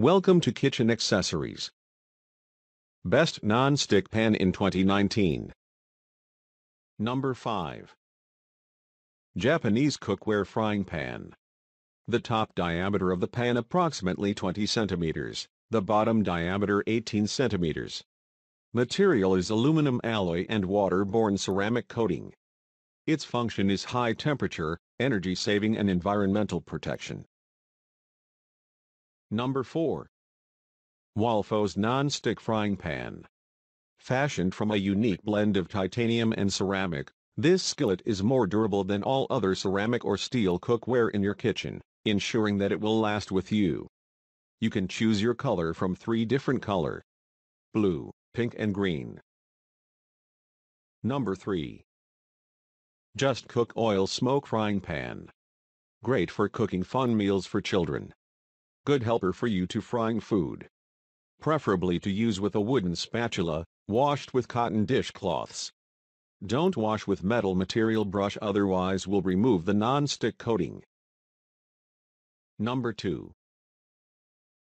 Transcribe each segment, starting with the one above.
Welcome to Kitchen Accessories. Best Non-Stick Pan in 2019. Number 5. Japanese Cookware Frying Pan. The top diameter of the pan approximately 20 centimeters, the bottom diameter 18 centimeters. Material is aluminum alloy and waterborne ceramic coating. Its function is high temperature, energy saving and environmental protection. Number 4. Walfos Non-Stick Frying Pan. Fashioned from a unique blend of titanium and ceramic, this skillet is more durable than all other ceramic or steel cookware in your kitchen, ensuring that it will last with you. You can choose your color from 3 different colors: blue, pink and green. Number 3. Just Cook Oil Smoke Frying Pan. Great for cooking fun meals for children. Good helper for you to frying food. Preferably to use with a wooden spatula, washed with cotton dishcloths. Don't wash with metal material brush, otherwise will remove the non-stick coating. Number 2.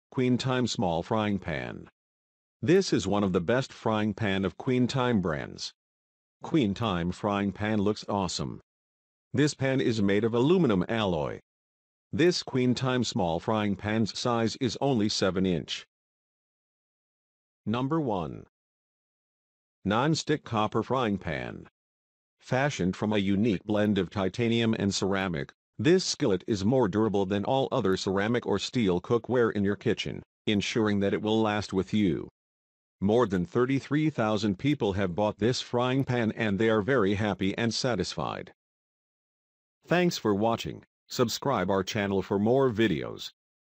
Queen Time Small Frying Pan. This is one of the best frying pan of Queen Time brands. Queen Time Frying Pan looks awesome. This pan is made of aluminum alloy. This Queen Time small frying pan's size is only 7 inches. Number 1. Non-stick copper frying pan. Fashioned from a unique blend of titanium and ceramic, this skillet is more durable than all other ceramic or steel cookware in your kitchen, ensuring that it will last with you. More than 33,000 people have bought this frying pan and they are very happy and satisfied. Thanks for watching. Subscribe our channel for more videos.